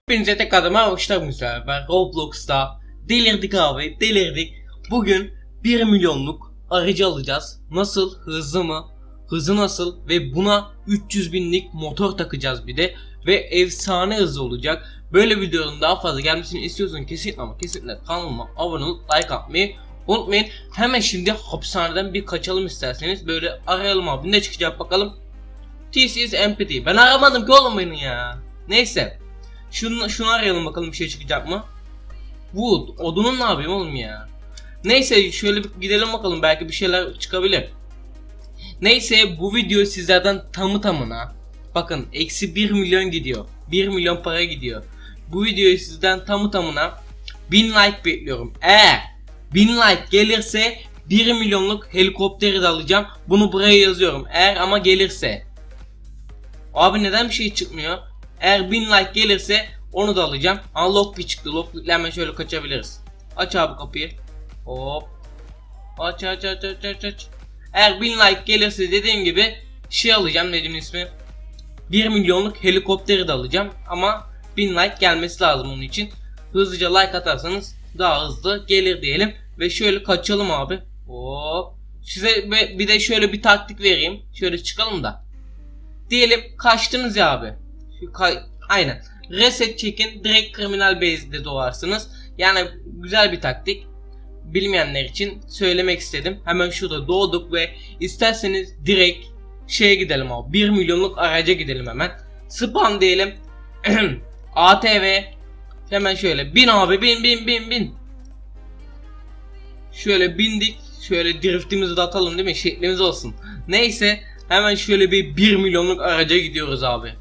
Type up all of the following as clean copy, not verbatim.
Hepinize tekrardan hoşlar müsaade. Ben Roblox'ta delirdik abi, delirdik. Bugün 1 milyonluk aracı alacağız. Nasıl? Hızlı mı? Hızı nasıl? Ve buna 300 binlik motor takacağız bir de. Ve efsane hızlı olacak. Böyle videonun daha fazla gelmesini istiyorsan kesinlikle ama kesinlikle kanalıma abone olup like atmayı unutmayın. Hemen şimdi hapishaneden bir kaçalım isterseniz. Böyle arayalım abi, ne çıkacak bakalım. This is empty. Ben aramadım ki oğlum beni ya. Neyse. Şunu arayalım bakalım, bir şey çıkacak mı? Wood. Odunun ne yapayım oğlum ya. Neyse şöyle bir gidelim bakalım, belki bir şeyler çıkabilir. Neyse bu video sizlerden tamına. Bakın eksi 1 milyon gidiyor. 1 milyon para gidiyor. Bu videoyu sizden tamına 1000 like bekliyorum. Eğer 1000 like gelirse 1 milyonluk helikopteri de alacağım. Bunu buraya yazıyorum. Eğer ama gelirse. Abi neden bir şey çıkmıyor? Eğer 1000 like gelirse onu da alacağım. Aa, lockpick çıktı. Lockpick'le hemen şöyle kaçabiliriz. Aç abi kapıyı. Hop. Aç. Eğer 1000 like gelirse dediğim gibi şey alacağım, dediğim ismi. 1 milyonluk helikopteri de alacağım ama 1000 like gelmesi lazım onun için. Hızlıca like atarsanız daha hızlı gelir diyelim ve şöyle kaçalım abi. Hop. Size bir de şöyle bir taktik vereyim. Şöyle çıkalım da. Diyelim kaçtınız ya abi. Aynen. Reset çekin, direkt kriminal base'de doğarsınız. Yani güzel bir taktik. Bilmeyenler için söylemek istedim. Hemen şurada doğduk ve isterseniz direkt şeye gidelim abi, 1 milyonluk araca gidelim hemen. Spawn diyelim. ATV. Hemen şöyle bin abi, bin. Şöyle bindik. Şöyle driftimizi de atalım değil mi? Şeklimiz olsun. Neyse hemen şöyle bir 1 milyonluk araca gidiyoruz abi.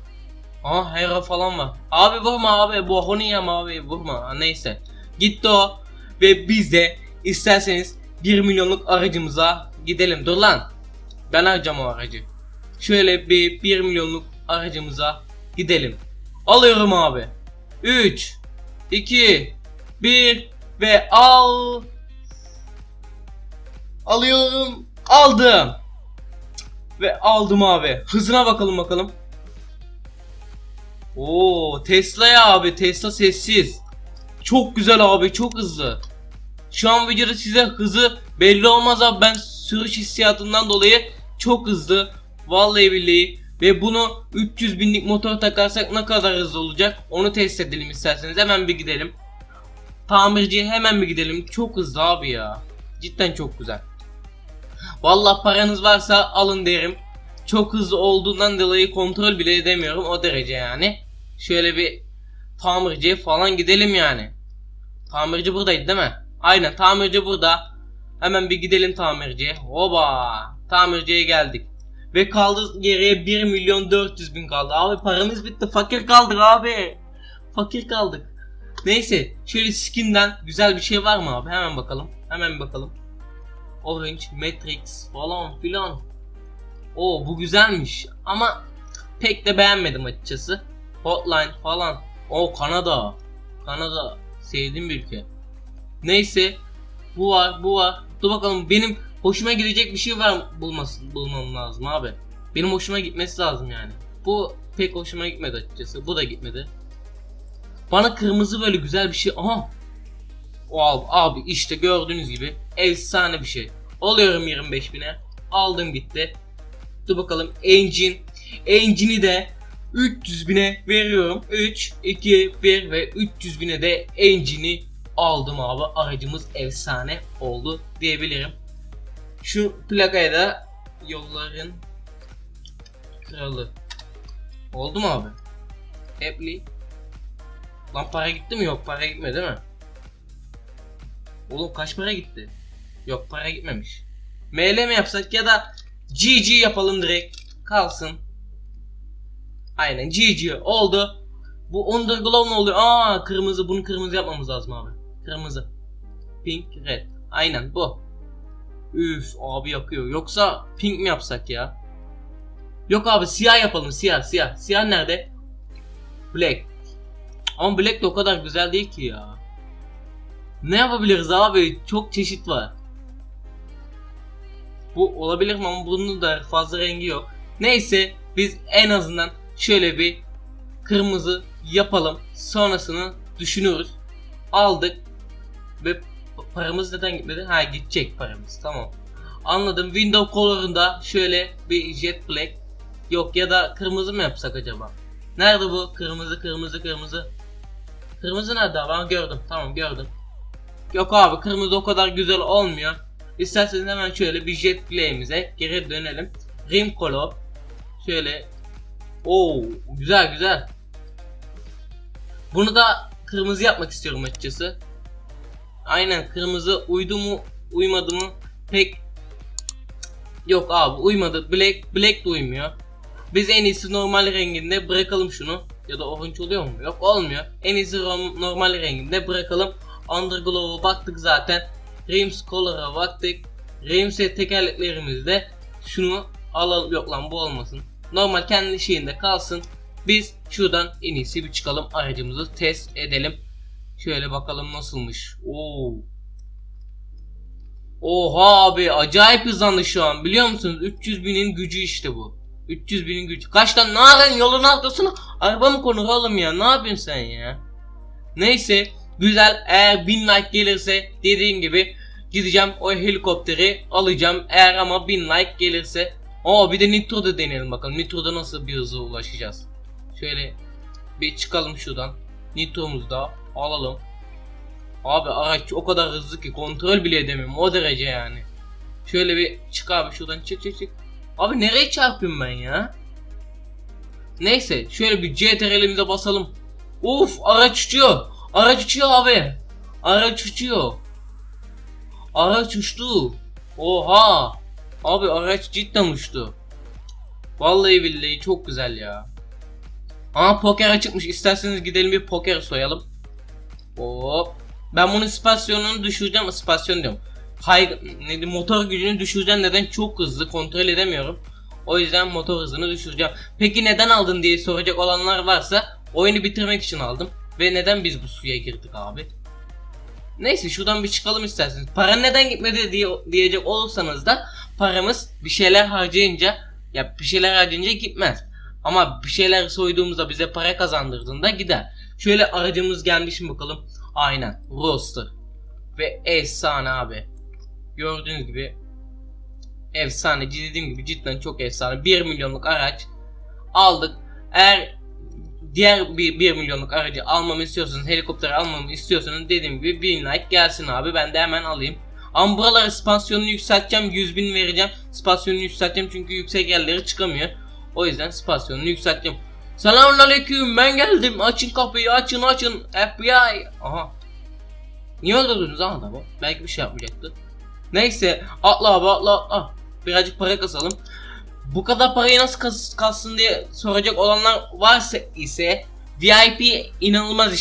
Aa hera falan var. Abi vurma abi. Bohunu yem abi, vurma. Ha, neyse. Gitti o. Ve biz de isterseniz 1 milyonluk aracımıza gidelim. Dur lan. Ben alacağım o aracı. Şöyle bir 1 milyonluk aracımıza gidelim. Alıyorum abi. 3 2 1 ve al. Alıyorum. Aldım. Ve aldım abi. Hızına bakalım. Oo, Tesla ya abi. Tesla sessiz. Çok güzel abi, çok hızlı. Şu an videoda size hızı belli olmaz abi. Ben sürüş hissiyatından dolayı çok hızlı. Vallahi billahi. Ve bunu 300 binlik motor takarsak ne kadar hızlı olacak onu test edelim isterseniz. Hemen bir gidelim. Tamirciye hemen bir gidelim. Çok hızlı abi ya. Cidden çok güzel. Vallahi paranız varsa alın derim. Çok hızlı olduğundan dolayı kontrol bile edemiyorum, o derece yani. Şöyle bir tamirciye falan gidelim yani. Tamirci buradaydı değil mi? Aynen, tamirci burada. Hemen bir gidelim tamirciye. Oba, tamirciye geldik. Ve kaldı geriye 1 milyon 400 bin kaldı. Abi paramız bitti, fakir kaldık abi. Fakir kaldık. Neyse şöyle skinden güzel bir şey var mı abi? Hemen bakalım. Orange, Matrix falan filan. Oo bu güzelmiş ama pek de beğenmedim açıkçası. Hotline falan. Oo Kanada. Kanada sevdiğim bir ülke. Neyse bu var, bu var. Dur bakalım, benim hoşuma gidecek bir şey var mı? Bulmam lazım abi. Benim hoşuma gitmesi lazım yani. Bu pek hoşuma gitmedi açıkçası. Bu da gitmedi. Bana kırmızı böyle güzel bir şey. Aha. Wow, abi işte gördüğünüz gibi efsane bir şey. Alıyorum 25.000'e. Aldım gitti. Dur bakalım engine. Engine'i de 300.000'e veriyorum. 3, 2, 1 ve 300.000'e de engine'i aldım abi. Aracımız efsane oldu diyebilirim. Şu plakaya da yolların kralı. Oldu mu abi? Apply. Lan para gitti mi? Yok para gitmedi değil mi? Oğlum kaç para gitti? Yok para gitmemiş. ML mi yapsak ya da GG yapalım direkt. Kalsın. Aynen GG oldu. Bu underglow ne oluyor? Aa kırmızı, bunu kırmızı yapmamız lazım abi. Kırmızı. Pink, red. Aynen bu. Üf abi yakıyor. Yoksa pink mi yapsak ya? Yok abi siyah yapalım, siyah. Siyah nerede? Black. Ama black de o kadar güzel değil ki ya. Ne yapabiliriz abi? Çok çeşit var. Bu olabilir mi? Ama bunun da fazla rengi yok. Neyse, biz en azından şöyle bir kırmızı yapalım. Sonrasını düşünürüz. Aldık. Ve paramız neden gitmedi? Ha, gidecek paramız. Tamam. Anladım. Window color'unda şöyle bir jet black. Yok, ya da kırmızı mı yapsak acaba? Nerede bu? Kırmızı, kırmızı, kırmızı. Kırmızı nerede? Ben gördüm. Tamam, gördüm. Yok abi, kırmızı o kadar güzel olmuyor. İsterseniz hemen şöyle bir jet black'imize geri dönelim. Rim color. Şöyle. Oo, güzel güzel. Bunu da kırmızı yapmak istiyorum açıkçası. Aynen, kırmızı uydu mu uymadı mı pek. Yok abi, uymadı. Black de uymuyor. Biz en iyisi normal renginde bırakalım şunu. Ya da orange oluyor mu? Yok, olmuyor. En iyisi normal renginde bırakalım. Underglow'a baktık zaten. Rims color'a baktık. Rims'e tekerleklerimizde şunu alalım. Yok lan, bu olmasın. Normal kendi şeyinde kalsın. Biz şuradan en iyisi bir çıkalım, aracımızı test edelim. Şöyle bakalım nasılmış. Oo. Oha abi, acayip hızlandı şu an, biliyor musunuz? 300.000'in gücü işte bu. 300.000'in gücü. Kaç lan, ne yapayım, yolun arkasına araba mı konur oğlum ya, ne yapayım sen ya. Neyse, güzel. Eğer 1000 like gelirse dediğim gibi gideceğim o helikopteri alacağım. Eğer ama 1000 like gelirse. Oo, bir de nitro'da deneyelim bakalım. Nitro'da nasıl bir hıza ulaşacağız. Şöyle bir çıkalım şuradan. Nitro'muzu da alalım. Abi araç o kadar hızlı ki kontrol bile edemiyorum, o derece yani. Şöyle bir çık abi şuradan, çık çık çık. Abi nereye çarpıyorum ben ya? Neyse, şöyle bir CTRL'imize basalım. Uf, araç uçuyor. Araç uçuyor abi. Araç uçuyor. Araç uçtu. Oha. Abi araç cidden uçtu. Vallahi billahi çok güzel ya. Aa, poker çıkmış. İsterseniz gidelim bir poker soyalım. Hop. Ben bunun ispasyonunu düşüreceğim. İspasyon diyorum. Motor gücünü düşüreceğim. Neden? Çok hızlı, kontrol edemiyorum. O yüzden motor hızını düşüreceğim. Peki neden aldın diye soracak olanlar varsa, oyunu bitirmek için aldım. Ve neden biz bu suya girdik abi? Neyse, şuradan bir çıkalım isterseniz. Para neden gitmedi diye diyecek olursanız da, paramız bir şeyler harcayınca, ya bir şeyler harcayınca gitmez. Ama bir şeyler soyduğumuzda, bize para kazandırdığında gider. Şöyle aracımız gelmiş mi bakalım? Aynen, Roadster. Ve efsane abi. Gördüğünüz gibi efsane, dediğim gibi cidden çok efsane. 1 milyonluk araç aldık. Eğer diğer bir 1 milyonluk aracı almamı istiyorsanız, helikopteri almamı istiyorsanız, dediğim gibi 1000 like gelsin abi, ben de hemen alayım. Ama buralara spansiyonunu yükselteceğim, 100.000 vereceğim. Spansiyonunu yükselteceğim çünkü yüksek yerleri çıkamıyor. O yüzden spansiyonunu yükselteceğim. Selamünaleyküm, ben geldim, açın kapıyı, açın açın FBI. Aha. Niye öldürdünüz adamı? Belki bir şey yapmayacaktı. Neyse, atla abi, atla. Ah, birazcık para kasalım. Bu kadar parayı nasıl kalsın diye soracak olanlar varsa ise, VIP inanılmaz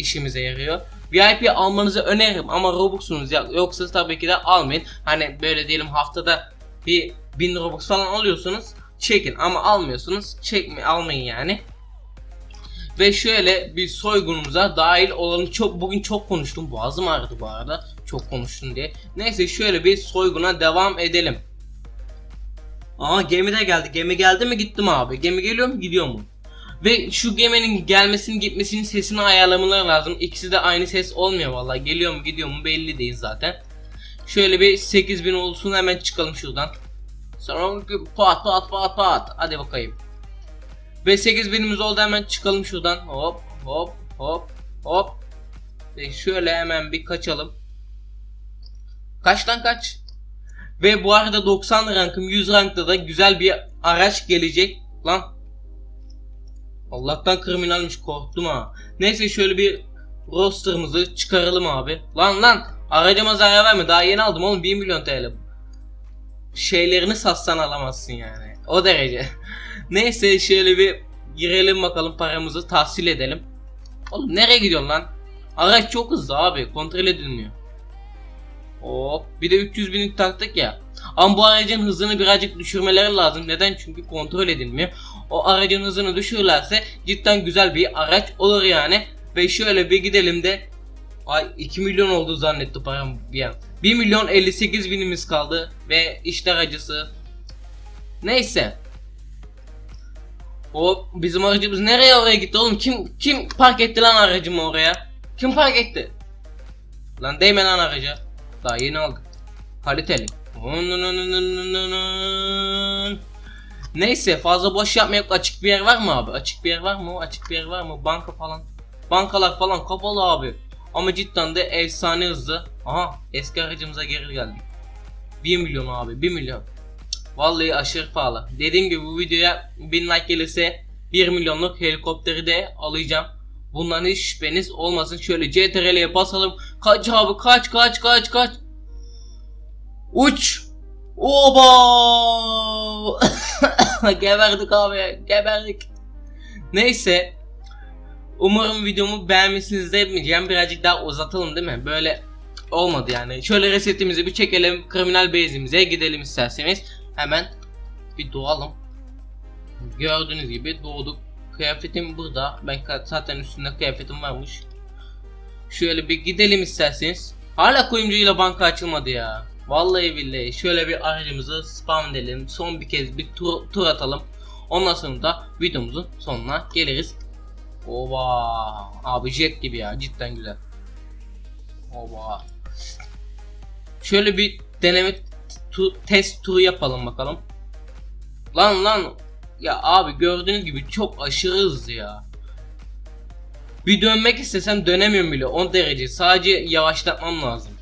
işimize yarıyor. VIP almanızı öneririm ama Robux'unuz yoksa tabii ki de almayın. Hani böyle diyelim haftada bir 1000 Robux falan alıyorsunuz, çekin, ama almıyorsunuz, almayın yani. Ve şöyle bir soygunumuza dahil olalım. Bugün çok konuştum, boğazım ağrıdı bu arada, çok konuştum diye. Neyse, şöyle bir soyguna devam edelim. Aa, gemi de geldi. Gemi geldi mi, gittim abi. Gemi geliyor mu, gidiyor mu? Ve şu geminin gelmesinin gitmesinin sesini ayarlamaları lazım. İkisi de aynı ses olmuyor vallahi. Geliyor mu gidiyor mu belli değil zaten. Şöyle bir 8000 olsun, hemen çıkalım şuradan. Sonra pat pat pat pat. Hadi bakayım. Ve 8000'imiz oldu, hemen çıkalım şuradan. Hop hop hop hop. Ve şöyle hemen bir kaçalım. Kaçtan kaç. Ve bu arada 90 rankım, 100 rankta da güzel bir araç gelecek lan. Allah'tan kriminalmiş, korktum ha. Neyse, şöyle bir roster'ımızı çıkaralım abi. Lan lan, aracıma zarar verme, daha yeni aldım oğlum, 1 milyon TL. Şeylerini satsan alamazsın yani, o derece. Neyse, şöyle bir girelim bakalım, paramızı tahsil edelim. Oğlum nereye gidiyorsun lan? Araç çok hızlı abi, kontrol edilmiyor. Hop, bir de 300.000'lik taktık ya. Ama bu aracın hızını birazcık düşürmeleri lazım. Neden? Çünkü kontrol edilmiyor. O aracın hızını düşürürlerse cidden güzel bir araç olur yani. Ve şöyle bir gidelim de Ay 2 milyon oldu zannetti param bir an. 1.058.000'imiz kaldı ve işler acısı. Neyse. O bizim aracımız nereye oraya gitti oğlum? Kim park etti lan aracımı oraya? Kim park etti? Lan değme lan araca. Daha yeni aldık. Kaliteli. Neyse fazla boş yapmayalım. Açık bir yer var mı abi? Açık bir yer var mı? Açık bir yer var mı? Banka falan. Bankalar falan kapalı abi. Ama cidden de efsane hızlı. Aha eski aracımıza geri geldik. 1 milyon abi 1 milyon. Vallahi aşırı pahalı. Dediğim gibi bu videoya 1000 like gelirse 1 milyonluk helikopteri de alacağım. Bundan hiç şüpheniz olmasın. Şöyle CTRL'ye basalım. Kaç abi kaç. Uç. Oba. Geberdik abi geberdik. Neyse. Umarım videomu beğenmişsinizdir. Yapmayacağım birazcık daha uzatalım değil mi? Böyle olmadı yani. Şöyle resetimizi bir çekelim. Kriminal base'imize gidelim isterseniz. Hemen bir doğalım. Gördüğünüz gibi doğduk. Kıyafetim burada. Ben zaten üstünde kıyafetim varmış. Şöyle bir gidelim isterseniz. Hala kuyumcuyla banka açılmadı ya. Vallahi billahi. Şöyle bir aracımızı spam edelim. Son bir kez bir tur atalım. Ondan sonra da videomuzun sonuna geliriz. Oba. Abi jet gibi ya. Cidden güzel. Oba. Şöyle bir deneme test turu yapalım bakalım. Lan. Ya abi gördüğünüz gibi çok aşırı hızlı ya. Bir dönmek istesem dönemiyorum bile 10 derece. Sadece yavaşlatmam lazım.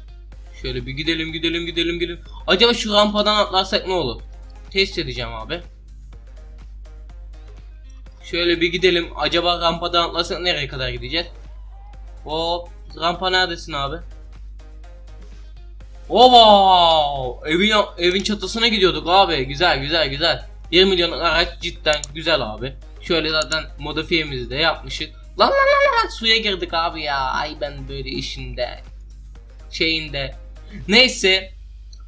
Şöyle bir gidelim. Acaba şu rampadan atlarsak ne olur? Test edeceğim abi. Şöyle bir gidelim. Acaba rampadan atlarsak nereye kadar gideceğiz? Hop. Rampa neredesin abi? Oba! Evin çatısına gidiyorduk abi. Güzel. 20 milyonluk araç cidden güzel abi. Şöyle zaten modifiyemizi de yapmışız. Lan. Suya girdik abi ya. Ay ben böyle işinde. Şeyinde. Neyse.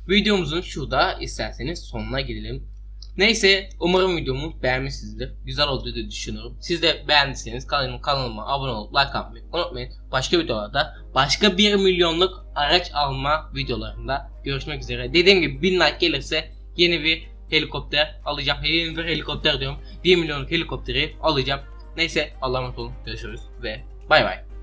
Videomuzun şurada isterseniz sonuna gidelim. Neyse umarım videomu beğenmişsinizdir. Güzel olduğu da düşünüyorum. Siz de beğendiyseniz kanalıma abone olup like atmayı unutmayın. Başka videolarda başka 1 milyonluk araç alma videolarında görüşmek üzere. Dediğim gibi 1000 like gelirse yeni bir helikopter alacağım. Yeni bir helikopter diyorum. 1 milyonluk helikopteri alacağım. Neyse Allah'a emanet olun. Görüşürüz ve bay bay.